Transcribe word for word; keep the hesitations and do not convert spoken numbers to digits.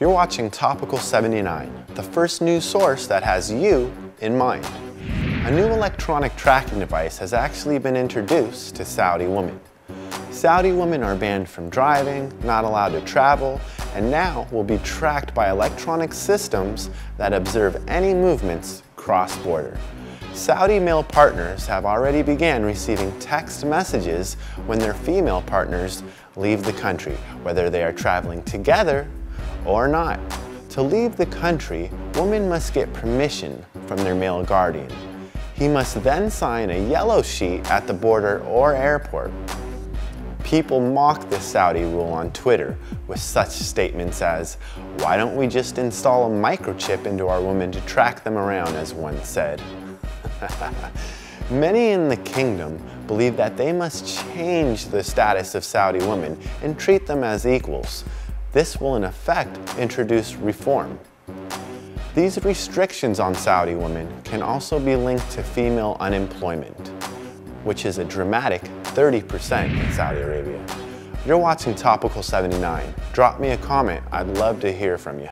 You're watching Topical seventy-nine, the first news source that has you in mind. A new electronic tracking device has actually been introduced to Saudi women. Saudi women are banned from driving, not allowed to travel, and now will be tracked by electronic systems that observe any movements cross-border. Saudi male partners have already began receiving text messages when their female partners leave the country, whether they are traveling together or not. To leave the country, women must get permission from their male guardian. He must then sign a yellow sheet at the border or airport. People mock this Saudi rule on Twitter with such statements as, "Why don't we just install a microchip into our women to track them around," as one said. Many in the kingdom believe that they must change the status of Saudi women and treat them as equals. This will in effect introduce reform. These restrictions on Saudi women can also be linked to female unemployment, which is a dramatic thirty percent in Saudi Arabia. You're watching Topical seventy-nine. Drop me a comment, I'd love to hear from you.